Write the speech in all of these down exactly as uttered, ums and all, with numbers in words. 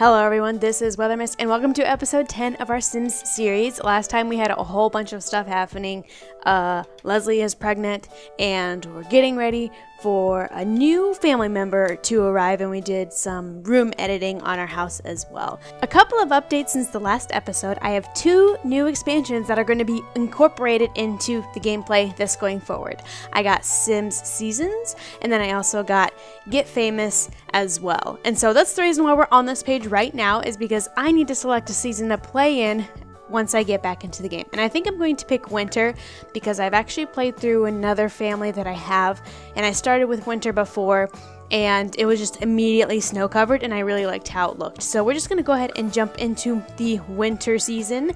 Hello everyone, this is WeatherMist and welcome to episode ten of our Sims series. Last time we had a whole bunch of stuff happening. Uh, Lesley is pregnant and we're getting ready for a new family member to arrive, and we did some room editing on our house as well. A couple of updates since the last episode. I have two new expansions that are going to be incorporated into the gameplay this going forward. I got Sims Seasons and then I also got Get Famous as well. And so that's the reason why we're on this page right now, is because I need to select a season to play in once I get back into the game. And I think I'm going to pick winter because I've actually played through another family that I have, and I started with winter before and it was just immediately snow covered and I really liked how it looked. So we're just going to go ahead and jump into the winter season,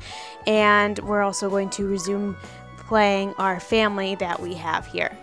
and we're also going to resume playing our family that we have here.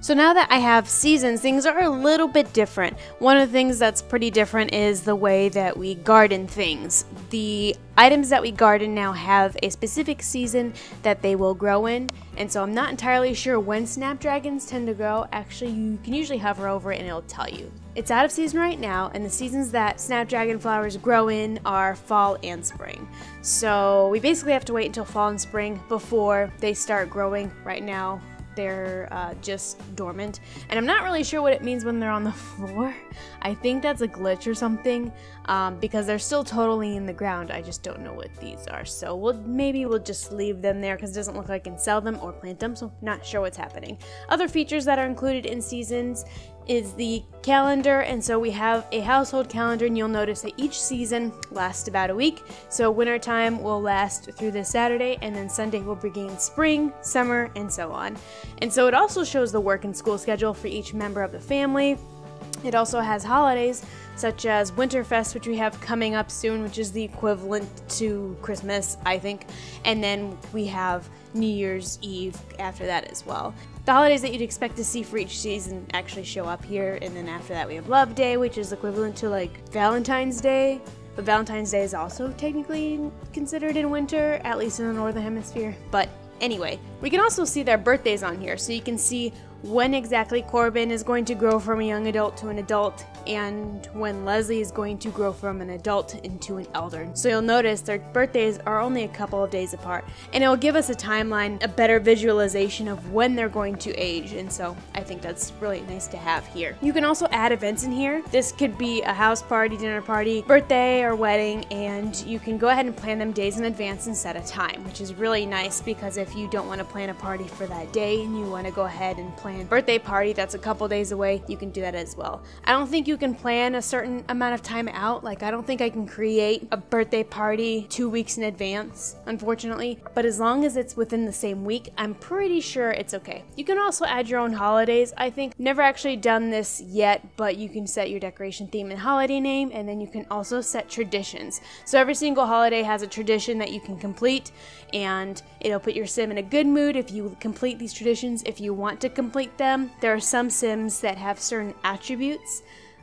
So now that I have seasons, things are a little bit different. One of the things that's pretty different is the way that we garden things. The items that we garden now have a specific season that they will grow in, and so I'm not entirely sure when snapdragons tend to grow. Actually, you can usually hover over it and it'll tell you. It's out of season right now, and the seasons that snapdragon flowers grow in are fall and spring. So we basically have to wait until fall and spring before they start growing. Right now they're uh, just dormant, and I'm not really sure what it means when they're on the floor. I think that's a glitch or something, um, because they're still totally in the ground. I just don't know what these are, so we'll maybe we'll just leave them there because it doesn't look like I can sell them or plant them, so not sure what's happening. Other features that are included in seasons is the calendar, and so we have a household calendar, and you'll notice that each season lasts about a week. So winter time will last through this Saturday, and then Sunday will begin spring, summer, and so on. And so it also shows the work and school schedule for each member of the family. It also has holidays such as Winterfest, which we have coming up soon, which is the equivalent to Christmas, I think. And then we have New Year's Eve after that as well. The holidays that you'd expect to see for each season actually show up here, and then after that we have Love Day, which is equivalent to like Valentine's Day. But Valentine's Day is also technically considered in winter, at least in the Northern Hemisphere. But anyway, we can also see their birthdays on here, so you can see when exactly Corbin is going to grow from a young adult to an adult, and when Lesley is going to grow from an adult into an elder. So you'll notice their birthdays are only a couple of days apart, and it'll give us a timeline, a better visualization of when they're going to age, and so I think that's really nice to have here. You can also add events in here. This could be a house party, dinner party, birthday, or wedding, and you can go ahead and plan them days in advance and set a time, which is really nice because if you don't want to plan a party for that day and you want to go ahead and plan birthday party that's a couple days away, you can do that as well. I don't think you can plan a certain amount of time out. Like, I don't think I can create a birthday party two weeks in advance, unfortunately, but as long as it's within the same week, I'm pretty sure it's okay. You can also add your own holidays. I think never actually done this yet, but you can set your decoration theme and holiday name, and then you can also set traditions. So every single holiday has a tradition that you can complete, and it'll put your sim in a good mood if you complete these traditions, if you want to complete them. There are some Sims that have certain attributes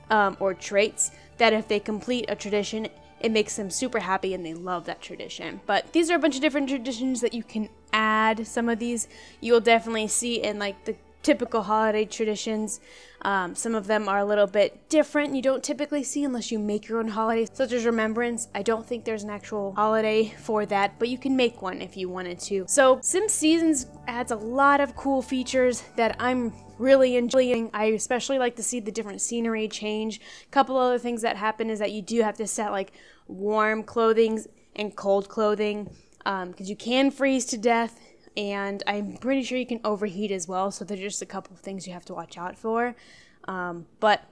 um, or traits that if they complete a tradition, it makes them super happy and they love that tradition. But these are a bunch of different traditions that you can add. Some of these you'll definitely see in like the typical holiday traditions. Um, some of them are a little bit different. You don't typically see unless you make your own holidays, such as Remembrance. I don't think there's an actual holiday for that, but you can make one if you wanted to. So Sims Seasons adds a lot of cool features that I'm really enjoying. I especially like to see the different scenery change. A couple other things that happen is that you do have to set like warm clothing and cold clothing because um, you can freeze to death. And I'm pretty sure you can overheat as well, so there's just a couple of things you have to watch out for. Um, but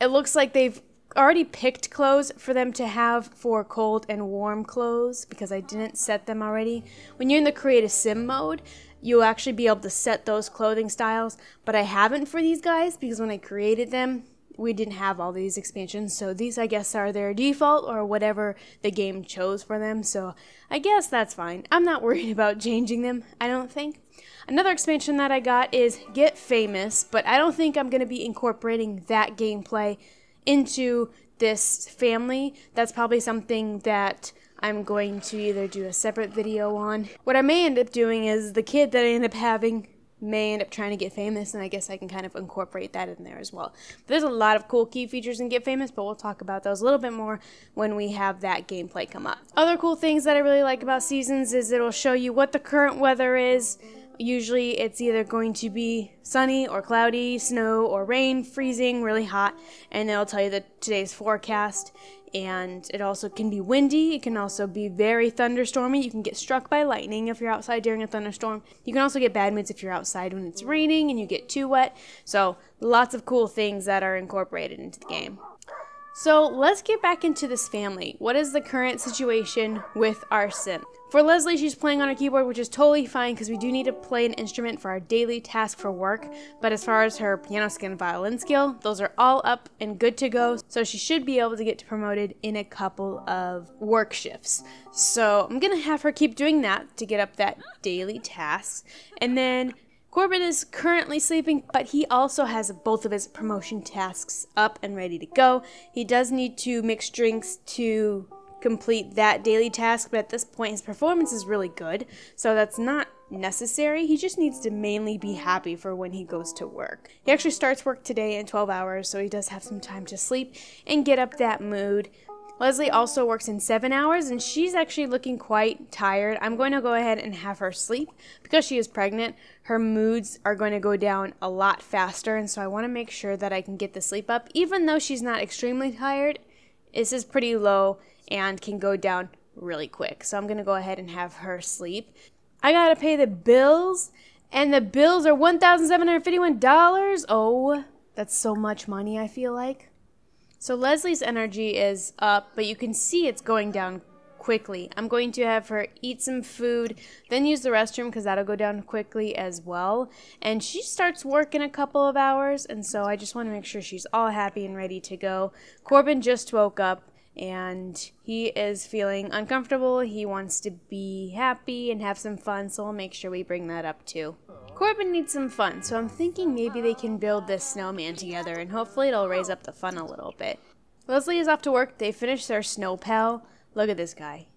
it looks like they've already picked clothes for them to have for cold and warm clothes because I didn't set them already. When you're in the Create a Sim mode, you'll actually be able to set those clothing styles, but I haven't for these guys because when I created them, we didn't have all these expansions, so these I guess are their default or whatever the game chose for them, so I guess that's fine. I'm not worried about changing them, I don't think. Another expansion that I got is Get Famous, but I don't think I'm going to be incorporating that gameplay into this family. That's probably something that I'm going to either do a separate video on. What I may end up doing is the kid that I end up having may end up trying to get famous, and I guess I can kind of incorporate that in there as well. But there's a lot of cool key features in Get Famous, but we'll talk about those a little bit more when we have that gameplay come up. Other cool things that I really like about Seasons is it'll show you what the current weather is. Usually it's either going to be sunny or cloudy, snow or rain, freezing, really hot, and it'll tell you the today's forecast. And it also can be windy. It can also be very thunderstormy. You can get struck by lightning if you're outside during a thunderstorm. You can also get bad moods if you're outside when it's raining and you get too wet. So lots of cool things that are incorporated into the game. So let's get back into this family. What is the current situation with our Sim? For Lesley, she's playing on her keyboard, which is totally fine because we do need to play an instrument for our daily task for work. But as far as her piano skill and violin skill, those are all up and good to go. So she should be able to get promoted in a couple of work shifts. So I'm going to have her keep doing that to get up that daily task. And then Corbin is currently sleeping, but he also has both of his promotion tasks up and ready to go. He does need to mix drinks to complete that daily task, but at this point his performance is really good, so that's not necessary. He just needs to mainly be happy for when he goes to work. He actually starts work today in twelve hours, so he does have some time to sleep and get up that mood. Lesley also works in seven hours, and she's actually looking quite tired. I'm going to go ahead and have her sleep because she is pregnant. Her moods are going to go down a lot faster, and so I want to make sure that I can get the sleep up. Even though she's not extremely tired, this is pretty low and can go down really quick. So I'm going to go ahead and have her sleep. I got to pay the bills, and the bills are one thousand seven hundred fifty-one dollars. Oh, that's so much money, I feel like. So Lesley's energy is up, but you can see it's going down quickly. I'm going to have her eat some food, then use the restroom because that'll go down quickly as well. And she starts work in a couple of hours, and so I just want to make sure she's all happy and ready to go. Corbin just woke up, and he is feeling uncomfortable. He wants to be happy and have some fun, so we'll make sure we bring that up too. Corbin needs some fun, so I'm thinking maybe they can build this snowman together, and hopefully it'll raise up the fun a little bit. Lesley is off to work. They finished their snow pal. Look at this guy.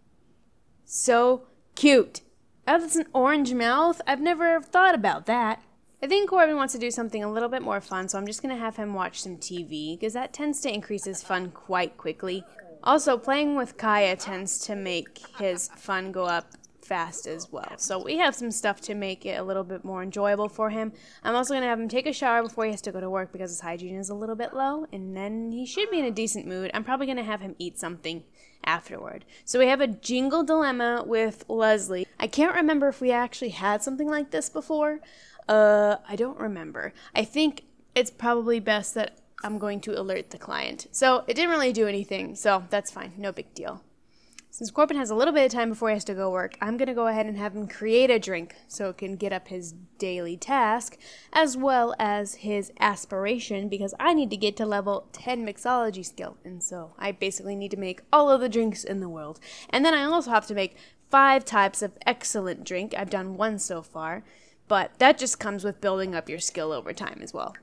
So cute. Oh, that's an orange mouth. I've never thought about that. I think Corbin wants to do something a little bit more fun, so I'm just going to have him watch some T V, because that tends to increase his fun quite quickly. Also, playing with Kaya tends to make his fun go up fast as well. So we have some stuff to make it a little bit more enjoyable for him. I'm also going to have him take a shower before he has to go to work because his hygiene is a little bit low, and then he should be in a decent mood. I'm probably going to have him eat something afterward. So we have a jingle dilemma with Lesley. I can't remember if we actually had something like this before. Uh, I don't remember. I think it's probably best that I'm going to alert the client. So it didn't really do anything, so that's fine, no big deal. Since Corbin has a little bit of time before he has to go work, I'm going to go ahead and have him create a drink so it can get up his daily task as well as his aspiration, because I need to get to level ten mixology skill, and so I basically need to make all of the drinks in the world. And then I also have to make five types of excellent drink. I've done one so far, but that just comes with building up your skill over time as well.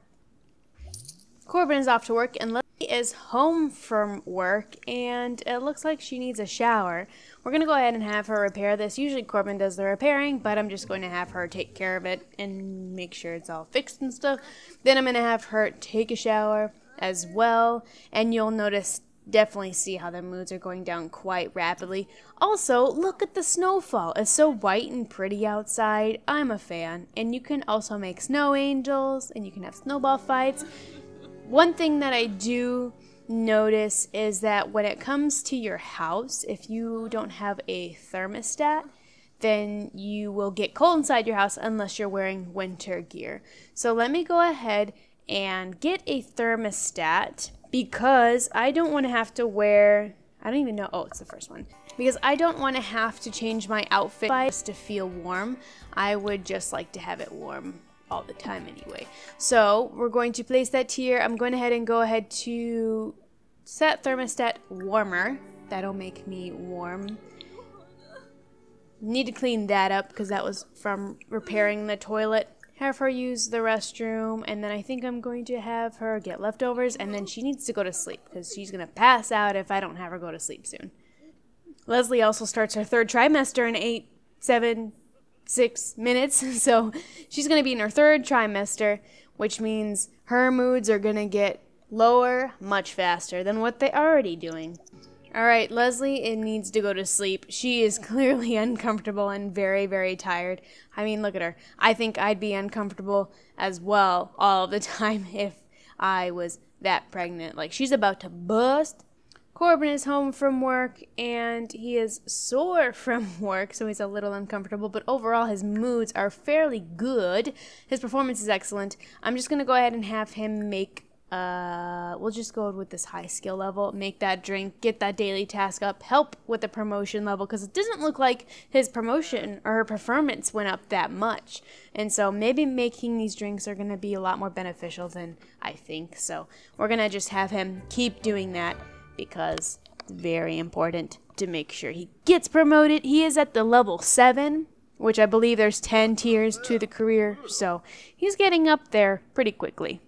Corbin is off to work, and Lesley is home from work, and it looks like she needs a shower. We're going to go ahead and have her repair this. Usually Corbin does the repairing, but I'm just going to have her take care of it and make sure it's all fixed and stuff. Then I'm going to have her take a shower as well, and you'll notice, definitely see how their moods are going down quite rapidly. Also, look at the snowfall. It's so white and pretty outside. I'm a fan. And you can also make snow angels, and you can have snowball fights. One thing that I do notice is that when it comes to your house, if you don't have a thermostat, then you will get cold inside your house unless you're wearing winter gear. So let me go ahead and get a thermostat because I don't want to have to wear, I don't even know, oh, it's the first one. Because I don't want to have to change my outfit just to feel warm. I would just like to have it warm all the time anyway. So we're going to place that here. I'm going ahead and go ahead to set thermostat warmer. That'll make me warm. Need to clean that up because that was from repairing the toilet. Have her use the restroom, and then I think I'm going to have her get leftovers, and then she needs to go to sleep because she's going to pass out if I don't have her go to sleep soon. Lesley also starts her third trimester in eight, seven, six minutes. So she's going to be in her third trimester, which means her moods are going to get lower much faster than what they're already doing. All right, Lesley, it needs to go to sleep. She is clearly uncomfortable and very, very tired. I mean, look at her. I think I'd be uncomfortable as well all the time if I was that pregnant. Like, she's about to bust. Corbin is home from work, and he is sore from work, so he's a little uncomfortable. But overall, his moods are fairly good. His performance is excellent. I'm just going to go ahead and have him make... Uh, we'll just go with this high skill level, make that drink, get that daily task up, help with the promotion level, because it doesn't look like his promotion or her performance went up that much. And so maybe making these drinks are going to be a lot more beneficial than I think. So we're going to just have him keep doing that because it's very important to make sure he gets promoted. He is at the level seven, which I believe there's ten tiers to the career. So he's getting up there pretty quickly.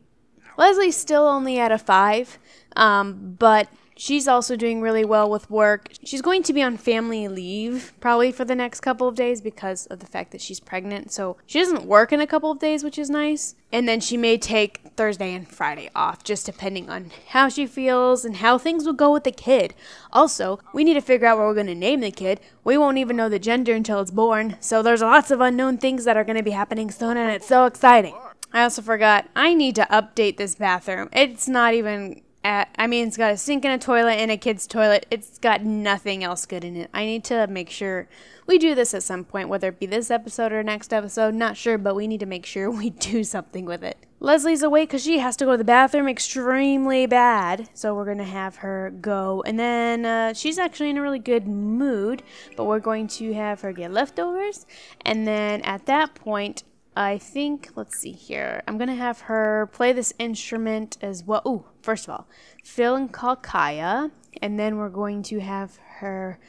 Leslie's still only at a five, um, but she's also doing really well with work. She's going to be on family leave probably for the next couple of days because of the fact that she's pregnant. So she doesn't work in a couple of days, which is nice. And then she may take Thursday and Friday off, just depending on how she feels and how things will go with the kid. Also, we need to figure out what we're going to name the kid. We won't even know the gender until it's born. So there's lots of unknown things that are going to be happening soon, and it's so exciting. I also forgot, I need to update this bathroom. It's not even, at, I mean, it's got a sink and a toilet and a kid's toilet. It's got nothing else good in it. I need to make sure we do this at some point, whether it be this episode or next episode, not sure, but we need to make sure we do something with it. Leslie's awake because she has to go to the bathroom extremely bad, so we're going to have her go. And then uh, she's actually in a really good mood, but we're going to have her get leftovers. And then at that point, I think, let's see here, I'm going to have her play this instrument as well. Ooh, first of all, fill and call Kaya, and then we're going to have her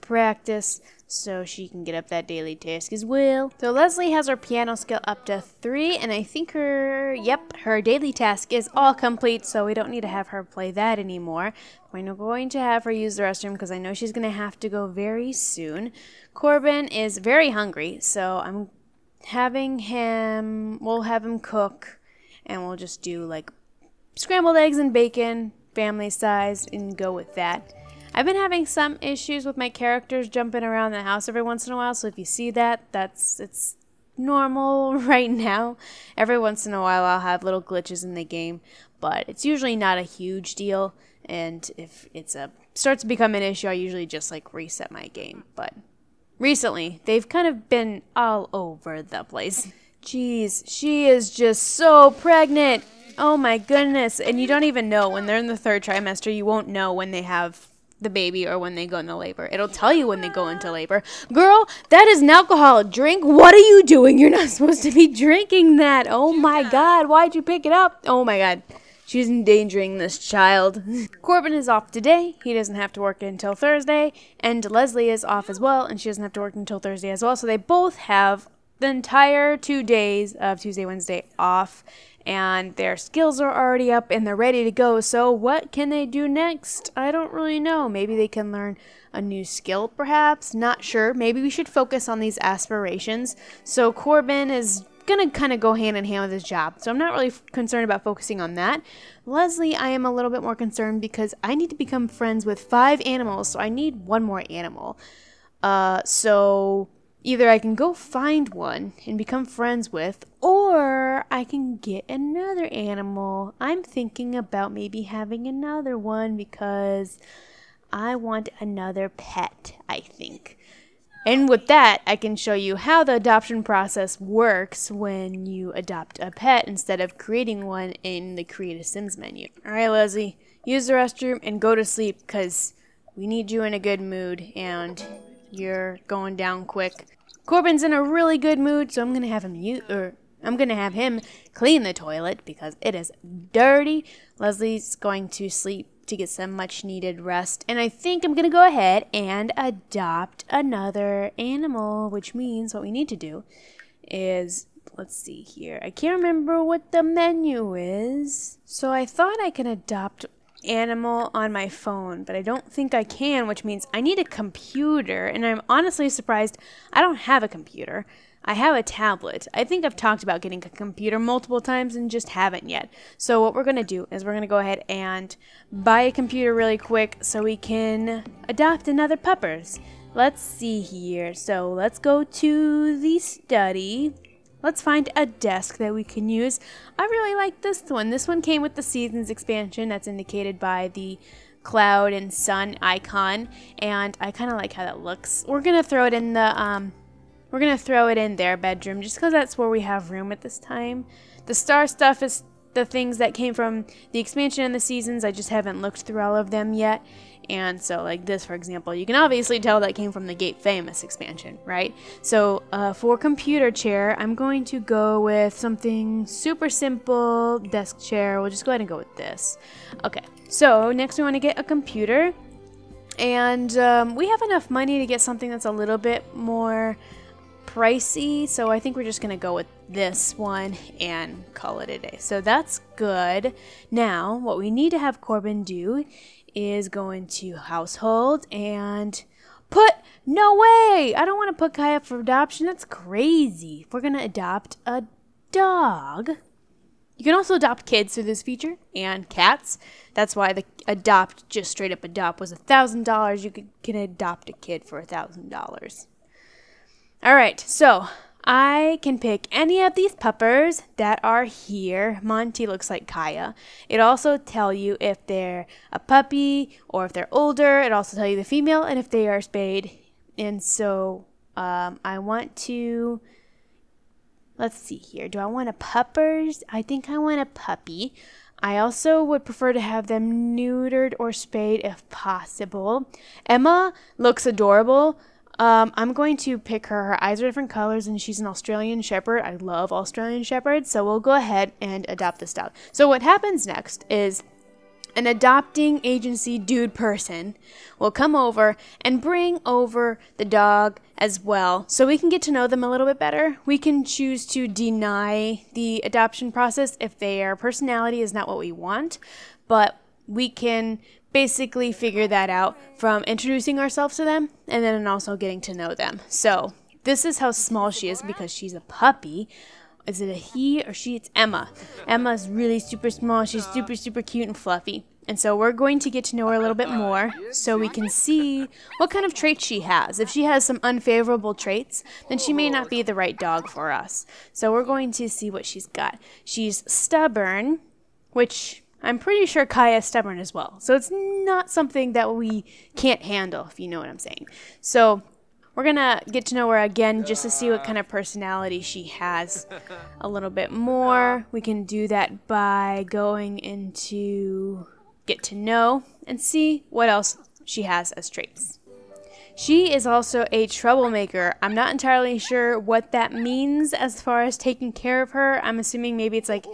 practice so she can get up that daily task as well. So Lesley has her piano skill up to three, and I think her, yep, her daily task is all complete, so we don't need to have her play that anymore. We're going to have her use the restroom because I know she's going to have to go very soon. Corbin is very hungry, so I'm having him, we'll have him cook, and we'll just do like scrambled eggs and bacon, family size, and go with that. I've been having some issues with my characters jumping around the house every once in a while, so if you see that, that's, it's normal right now. Every once in a while I'll have little glitches in the game, but it's usually not a huge deal, and if it's a, starts to become an issue, I usually just like reset my game, but... recently, they've kind of been all over the place. Jeez, she is just so pregnant. Oh my goodness. And you don't even know when they're in the third trimester. You won't know when they have the baby or when they go into labor. It'll tell you when they go into labor. Girl, that is an alcoholic drink. What are you doing? You're not supposed to be drinking that. Oh my God. Why'd you pick it up? Oh my God. She's endangering this child. Corbin is off today. He doesn't have to work until Thursday. And Lesley is off as well, and she doesn't have to work until Thursday as well. So they both have the entire two days of Tuesday, Wednesday off. And their skills are already up, and they're ready to go. So what can they do next? I don't really know. Maybe they can learn a new skill, perhaps. Not sure. Maybe we should focus on these aspirations. So Corbin is... gonna kind of go hand in hand with his job, so I'm not really concerned about focusing on that. Lesley, I am a little bit more concerned because I need to become friends with five animals, so I need one more animal. Uh, so either I can go find one and become friends with, or I can get another animal. I'm thinking about maybe having another one because I want another pet, I think. And with that, I can show you how the adoption process works when you adopt a pet instead of creating one in the Create a Sims menu. Alright, Lesley, use the restroom and go to sleep because we need you in a good mood and you're going down quick. Corbin's in a really good mood, so I'm going to have him use, or I'm going to have him clean the toilet because it is dirty. Leslie's going to sleep to get some much needed rest, and I think I'm gonna go ahead and adopt another animal, which means what we need to do is, let's see here, I can't remember what the menu is, so I thought I can adopt animal on my phone, but I don't think I can, which means I need a computer, and I'm honestly surprised I don't have a computer. I have a tablet. I think I've talked about getting a computer multiple times and just haven't yet. So what we're going to do is we're going to go ahead and buy a computer really quick so we can adopt another puppers. Let's see here. So let's go to the study. Let's find a desk that we can use. I really like this one. This one came with the Seasons expansion that's indicated by the cloud and sun icon, and I kind of like how that looks. We're gonna throw it in the um we're gonna throw it in their bedroom just because that's where we have room at this time. The star stuff is the things that came from the expansion and the Seasons. I just haven't looked through all of them yet. And so like this, for example, you can obviously tell that came from the Get Famous expansion, right? So uh, for computer chair, I'm going to go with something super simple. Desk chair, we'll just go ahead and go with this. Okay, so next we want to get a computer. And um, we have enough money to get something that's a little bit more pricey, so I think we're just gonna go with this one and call it a day. So that's good. Now what we need to have Corbin do is go into household and put, no way, I don't want to put Kaya up for adoption. That's crazy. We're gonna adopt a dog. You can also adopt kids through this feature, and cats. That's why the adopt, just straight up adopt, was a thousand dollars. You could, can adopt a kid for a thousand dollars. Alright, so I can pick any of these puppers that are here. Monty looks like Kaya. It also tell you if they're a puppy or if they're older. It also tell you the female and if they are spayed. And so um, I want to, let's see here. Do I want a puppers? I think I want a puppy. I also would prefer to have them neutered or spayed if possible. Emma looks adorable. Um, I'm going to pick her. Her eyes are different colors, and she's an Australian Shepherd. I love Australian Shepherds, so we'll go ahead and adopt this dog. So what happens next is an adopting agency dude person will come over and bring over the dog as well, so we can get to know them a little bit better. We can choose to deny the adoption process if their personality is not what we want, but we can basically figure that out from introducing ourselves to them and then also getting to know them. So this is how small she is because she's a puppy. Is it a he or she? It's Emma. Emma's really super small. She's super, super cute and fluffy. And so we're going to get to know her a little bit more so we can see what kind of traits she has. If she has some unfavorable traits, then she may not be the right dog for us. So we're going to see what she's got. She's stubborn, which I'm pretty sure Kaya is stubborn as well. So it's not something that we can't handle, if you know what I'm saying. So we're going to get to know her again just to see what kind of personality she has a little bit more. We can do that by going into Get to Know and see what else she has as traits. She is also a troublemaker. I'm not entirely sure what that means as far as taking care of her. I'm assuming maybe it's like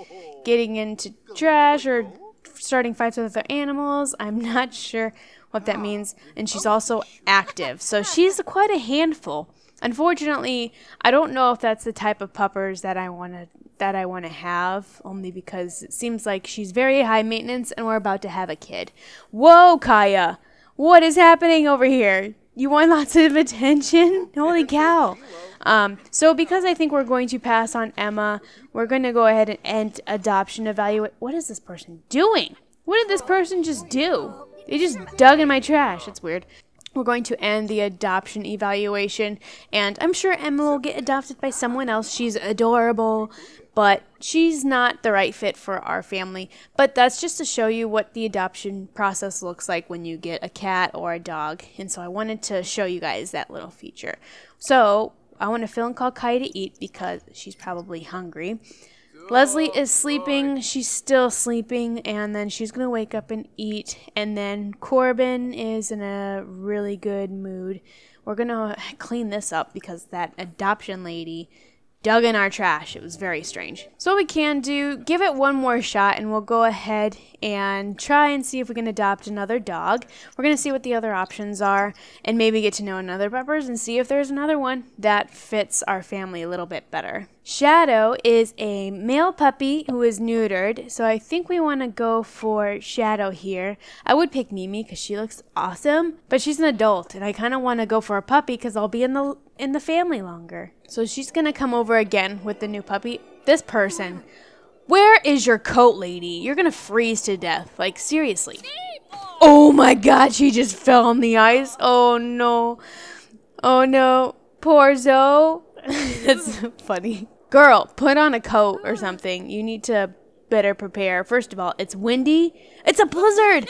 getting into trash or starting fights with other animals. I'm not sure what that means. And she's also active. So she's quite a handful. Unfortunately, I don't know if that's the type of puppers that I want to that I want to have, only because it seems like she's very high maintenance and we're about to have a kid. Whoa, Kaya. What is happening over here? You want lots of attention? Holy cow. Um, so because I think we're going to pass on Emma, we're going to go ahead and end adoption evaluate. What is this person doing? What did this person just do? They just dug in my trash. It's weird. We're going to end the adoption evaluation, and I'm sure Emma will get adopted by someone else. She's adorable, but she's not the right fit for our family. But that's just to show you what the adoption process looks like when you get a cat or a dog. And so I wanted to show you guys that little feature. So I want to phone call Kaya to eat because she's probably hungry. Lesley is sleeping. She's still sleeping, and then she's gonna wake up and eat. And then Corbin is in a really good mood. We're gonna clean this up because that adoption lady dug in our trash. It was very strange. So what we can do, give it one more shot, and we'll go ahead and try and see if we can adopt another dog. We're gonna see what the other options are, and maybe get to know another puppers and see if there's another one that fits our family a little bit better. Shadow is a male puppy who is neutered, so I think we want to go for Shadow here. I would pick Mimi because she looks awesome, but she's an adult, and I kind of want to go for a puppy because I'll be in the in the family longer. So she's gonna come over again with the new puppy. This person. Where is your coat, lady? You're gonna freeze to death. Like, seriously. Oh my god, she just fell on the ice. Oh no. Oh no. Poor Zoe. That's funny. Girl, put on a coat or something. You need to better prepare. First of all, it's windy. It's a blizzard.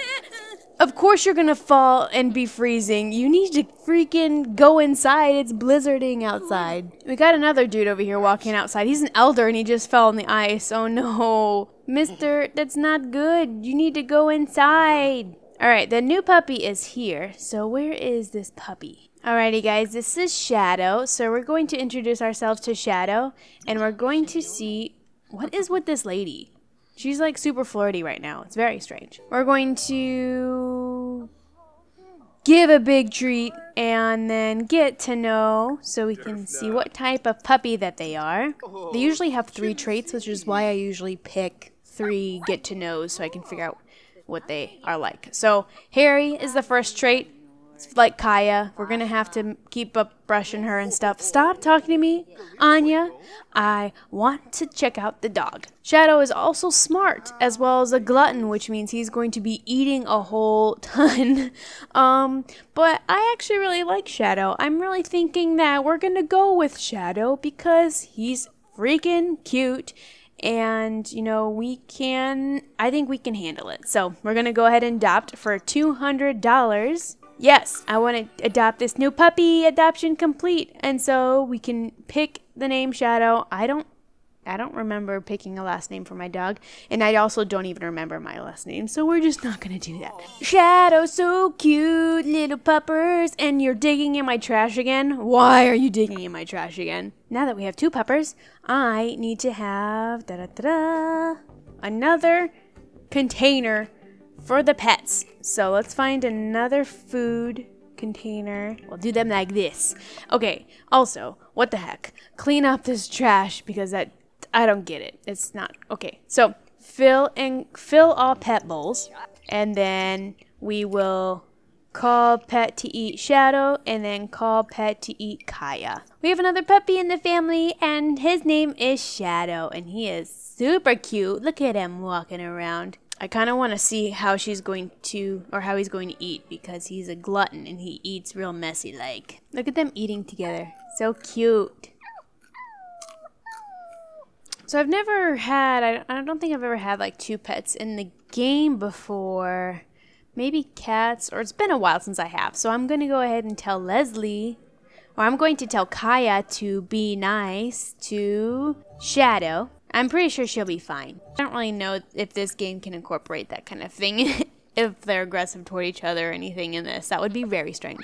Of course you're gonna fall and be freezing. You need to freaking go inside. It's blizzarding outside. We got another dude over here walking outside. He's an elder and he just fell on the ice. Oh no. Mister, that's not good. You need to go inside. Alright, the new puppy is here. So where is this puppy? Alrighty guys, this is Shadow. So we're going to introduce ourselves to Shadow. And we're going to see what is with this lady. She's like super flirty right now. It's very strange. We're going to give a big treat and then get to know so we can see what type of puppy that they are. They usually have three traits, which is why I usually pick three get to knows so I can figure out what they are like. So Harry is the first trait. It's like Kaya. We're going to have to keep up brushing her and stuff. Stop talking to me, Anya. I want to check out the dog. Shadow is also smart, as well as a glutton, which means he's going to be eating a whole ton. Um, but I actually really like Shadow. I'm really thinking that we're going to go with Shadow because he's freaking cute. And, you know, we can, I think we can handle it. So we're going to go ahead and adopt for two hundred dollars. Yes, I want to adopt this new puppy, adoption complete. And so we can pick the name Shadow. I don't I don't remember picking a last name for my dog. And I also don't even remember my last name. So we're just not going to do that. Shadow, so cute, little puppers. And you're digging in my trash again? Why are you digging in my trash again? Now that we have two puppers, I need to have da da da, another container for the pets. So let's find another food container. We'll do them like this. Okay, also, what the heck? Clean up this trash because that I don't get it. It's not okay. So fill and fill all pet bowls, and then we will call pet to eat Shadow, and then call pet to eat Kaya. We have another puppy in the family, and his name is Shadow, and he is super cute. Look at him walking around. I kind of want to see how she's going to, or how he's going to eat, because he's a glutton and he eats real messy like. Look at them eating together. So cute. So I've never had, I don't think I've ever had like two pets in the game before. Maybe cats, or it's been a while since I have. So I'm going to go ahead and tell Lesley, or I'm going to tell Kaya to be nice to Shadow. I'm pretty sure she'll be fine. I don't really know if this game can incorporate that kind of thing. If they're aggressive toward each other or anything in this. That would be very strange.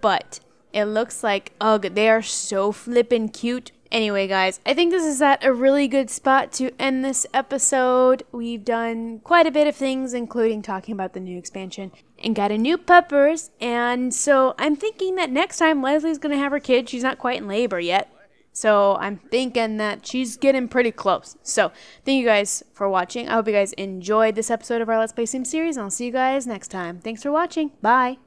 But it looks like, ugh, they are so flippin' cute. Anyway, guys, I think this is at a really good spot to end this episode. We've done quite a bit of things, including talking about the new expansion. And got a new puppers. And so I'm thinking that next time Leslie's going to have her kid. She's not quite in labor yet. So I'm thinking that she's getting pretty close. So thank you guys for watching. I hope you guys enjoyed this episode of our Let's Play Sims series, and I'll see you guys next time. Thanks for watching. Bye.